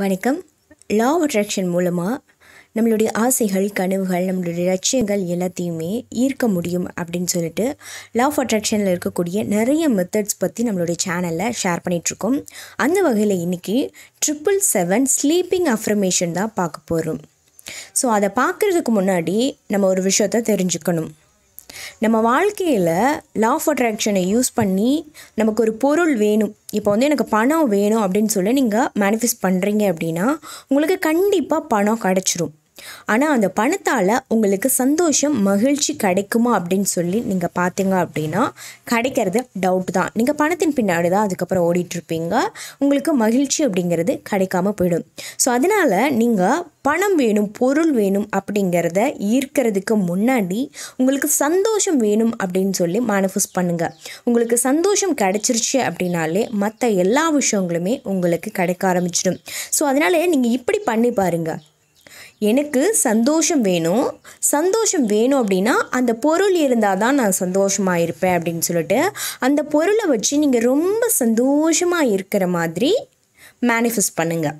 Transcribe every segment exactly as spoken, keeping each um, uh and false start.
வணக்கம். Law of attraction மூலமாக நம்மளுடைய ஆசைகள், கனவுகள், நம்மளுடைய லட்சியங்கள் எல்லாத்தையுமே ஈர்க்க முடியும் அப்படின்னு சொல்லிட்டு லா ஆஃப் அட்ராக்ஷனில் இருக்கக்கூடிய நிறைய மெத்தட்ஸ் பற்றி நம்மளுடைய சேனலில் ஷேர் பண்ணிகிட்ருக்கோம். அந்த வகையில் இன்றைக்கி ட்ரிபிள் செவன் ஸ்லீப்பிங் அஃபர்மேஷன் தான் பார்க்க போகிறோம். ஸோ அதை பார்க்குறதுக்கு முன்னாடி நம்ம ஒரு விஷயத்தை தெரிஞ்சுக்கணும். நம்ம வாழ்க்கையில் லா ஆஃப் அட்ராக்ஷனை யூஸ் பண்ணி நமக்கு ஒரு பொருள் வேணும், இப்போ வந்து எனக்கு பணம் வேணும் அப்படின்னு சொல்லி நீங்கள் மேனிஃபெஸ்ட் பண்ணுறீங்க அப்படின்னா உங்களுக்கு கண்டிப்பாக பணம் கிடச்சிரும். ஆனால் அந்த பணத்தால் உங்களுக்கு சந்தோஷம், மகிழ்ச்சி கிடைக்குமா அப்படின்னு சொல்லி நீங்கள் பார்த்தீங்க அப்படின்னா கிடைக்கிறது டவுட் தான். நீங்கள் பணத்தின் பின்னாடி தான் அதுக்கப்புறம் ஓடிட்டுருப்பீங்க. உங்களுக்கு மகிழ்ச்சி அப்படிங்கிறது கிடைக்காம போயிடும். ஸோ அதனால் நீங்கள் பணம் வேணும், பொருள் வேணும் அப்படிங்கிறத ஈர்க்கிறதுக்கு முன்னாடி உங்களுக்கு சந்தோஷம் வேணும் அப்படின்னு சொல்லி மேனிஃபெஸ்ட் பண்ணுங்கள். உங்களுக்கு சந்தோஷம் கிடைச்சிருச்சு அப்படின்னாலே மற்ற எல்லா விஷயங்களுமே உங்களுக்கு கிடைக்க ஆரம்பிச்சிடும். ஸோ அதனால் நீங்கள் இப்படி பண்ணி பாருங்கள். எனக்கு சந்தோஷம் வேணும், சந்தோஷம் வேணும் அப்படின்னா அந்த பொருள் இருந்தால் தான் நான் சந்தோஷமாக இருப்பேன் அப்படின்னு சொல்லிட்டு அந்த பொருளை வச்சு நீங்கள் ரொம்ப சந்தோஷமாக இருக்கிற மாதிரி மேனிஃபெஸ்ட் பண்ணுங்கள்.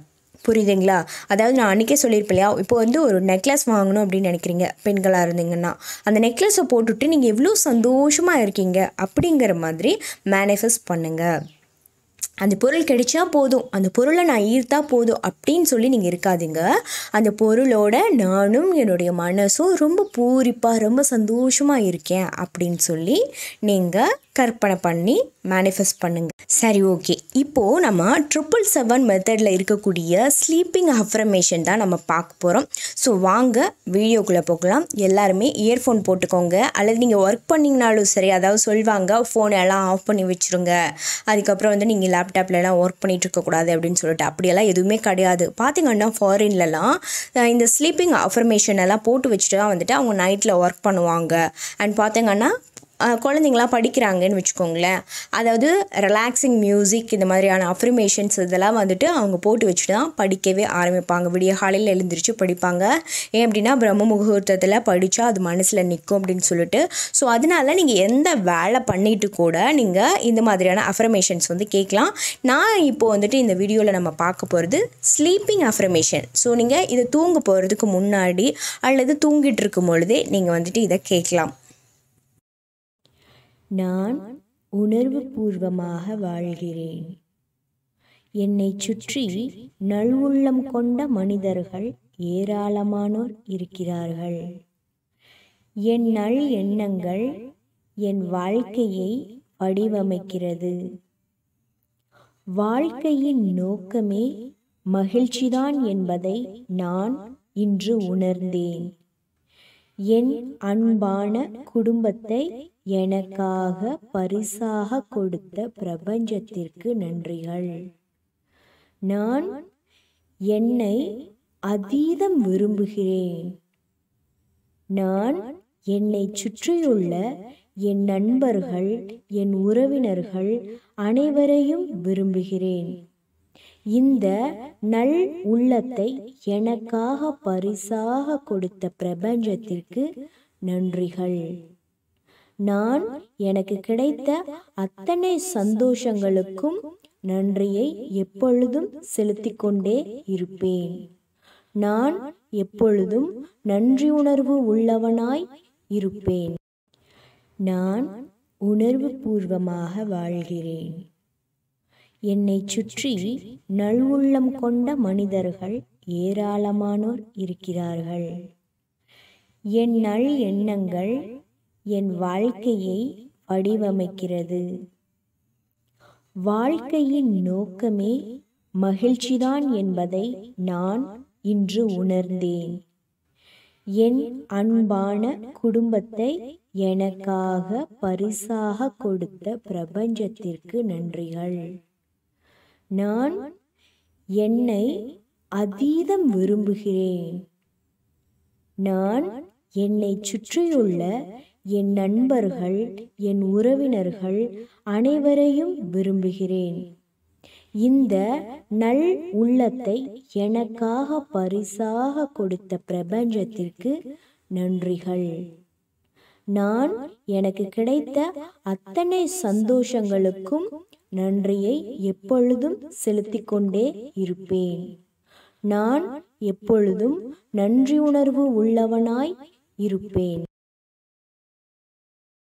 புரியுதுங்களா? அதாவது நான் அன்றைக்கே சொல்லியிருப்பேன் இல்லையா, இப்போ வந்து ஒரு நெக்லஸ் வாங்கணும் அப்படின்னு நினைக்கிறீங்க பெண்களாக இருந்தீங்கன்னா, அந்த நெக்லஸை போட்டுட்டு நீங்கள் எவ்வளோ சந்தோஷமாக இருக்கீங்க அப்படிங்கிற மாதிரி மேனிஃபெஸ்ட் பண்ணுங்கள். அந்த பொருள் கிடைச்சா போதும், அந்த பொருளை நான் ஈர்த்தா போதும் அப்படின்னு சொல்லி நீங்கள் இருக்காதீங்க. அந்த பொருளோட நானும் என்னுடைய மனசும் ரொம்ப பூரிப்பாக ரொம்ப சந்தோஷமாக இருக்கேன் அப்படின்னு சொல்லி நீங்கள் கற்பனை பண்ணி மேனிஃபெஸ்ட் பண்ணுங்கள். சரி, ஓகே. இப்போது நம்ம ட்ரிபிள் செவன் மெத்தடில் இருக்கக்கூடிய ஸ்லீப்பிங் அஃபர்மேஷன் தான் நம்ம பார்க்க போகிறோம். ஸோ வாங்க வீடியோக்குள்ளே போகலாம். எல்லாருமே இயர்ஃபோன் போட்டுக்கோங்க, அல்லது நீங்கள் ஒர்க் பண்ணிங்கனாலும் சரி, அதாவது சொல்வாங்க ஃபோனெல்லாம் ஆஃப் பண்ணி வச்சுருங்க, அதுக்கப்புறம் வந்து நீங்கள் லேப்டாப்லலாம் ஒர்க் பண்ணிகிட்டு இருக்கக்கூடாது அப்படின்னு சொல்லிட்டு அப்படியெல்லாம் எதுவுமே கிடையாது. பார்த்திங்கன்னா ஃபாரின்லலாம் இந்த ஸ்லீப்பிங் அஃபர்மேஷன் எல்லாம் போட்டு வச்சுட்டு தான் வந்துட்டு அவங்க நைட்டில் ஒர்க் பண்ணுவாங்க. அண்ட் பார்த்திங்கன்னா குழந்தைங்களாம் படிக்கிறாங்கன்னு வச்சுக்கோங்களேன், அதாவது ரிலாக்ஸிங் மியூசிக் இந்த மாதிரியான அஃபர்மேஷன்ஸ் இதெல்லாம் வந்துட்டு அவங்க போட்டு வச்சுட்டு தான் படிக்கவே ஆரம்பிப்பாங்க. விடிய காலையில் எழுந்திரிச்சு படிப்பாங்க. ஏன் அப்படின்னா பிரம்ம முகூர்த்தத்தில் படித்தா அது மனசில் நிற்கும் அப்படின்னு சொல்லிட்டு. ஸோ அதனால் நீங்கள் எந்த வேலை பண்ணிட்டு கூட நீங்கள் இந்த மாதிரியான அஃபர்மேஷன்ஸ் வந்து கேட்கலாம். நான் இப்போது வந்துட்டு இந்த வீடியோவில் நம்ம பார்க்க போகிறது ஸ்லீப்பிங் அஃபர்மேஷன். ஸோ நீங்கள் இதை தூங்க போகிறதுக்கு முன்னாடி அல்லது தூங்கிட்டு இருக்கும் பொழுதே நீங்கள் வந்துட்டு இதை கேட்கலாம். நான் உணர்வு பூர்வமாக வாழ்கிறேன். என்னை சுற்றி நல்வுள்ளம் கொண்ட மனிதர்கள் ஏராளமானோர் இருக்கிறார்கள். என் நல் எண்ணங்கள் என் வாழ்க்கையை வடிவமைக்கிறது. வாழ்க்கையின் நோக்கமே மகிழ்ச்சிதான் என்பதை நான் இன்று உணர்ந்தேன். என் அன்பான குடும்பத்தை எனக்காக பரிசாக கொடுத்த பிரபஞ்சத்திற்கு நன்றிகள். நான் என்னை அதீதம் விரும்புகிறேன். நான் என்னை சுற்றியுள்ள என் நண்பர்கள், என் உறவினர்கள் அனைவரையும் விரும்புகிறேன். இந்த நல் உள்ளத்தை எனக்காக பரிசாக கொடுத்த பிரபஞ்சத்திற்கு நன்றிகள். நான் எனக்கு கிடைத்த அத்தனை சந்தோஷங்களுக்கும் நன்றியை எப்பொழுதும் செலுத்திக் கொண்டே இருப்பேன். நான் எப்பொழுதும் நன்றி உணர்வு உள்ளவனாய் இருப்பேன். நான் உணர்வு பூர்வமாக வாழ்கிறேன். என்னை சுற்றி நல்வுள்ளம் கொண்ட மனிதர்கள் ஏராளமானோர் இருக்கிறார்கள். என் நல் எண்ணங்கள் என் வாழ்க்கையை வடிவமைக்கிறது. வாழ்க்கையின் நோக்கமே மகிழ்ச்சிதான் என்பதை நான் இன்று உணர்ந்தேன். என் அன்பான குடும்பத்தை எனக்காக பரிசாக கொடுத்த பிரபஞ்சத்திற்கு நன்றிகள். நான் என்னை அதீதம் விரும்புகிறேன். நான் என்னை சுற்றியுள்ள என் நண்பர்கள், என் உறவினர்கள் அனைவரையும் விரும்புகிறேன். இந்த நல் உள்ளத்தை எனக்காக பரிசாக கொடுத்த பிரபஞ்சத்திற்கு நன்றிகள். நான் எனக்கு கிடைத்த அத்தனை சந்தோஷங்களுக்கும் நன்றியை எப்பொழுதும் செலுத்திக் கொண்டே இருப்பேன். நான் எப்பொழுதும் நன்றி உணர்வு உள்ளவனாய் இருப்பேன்.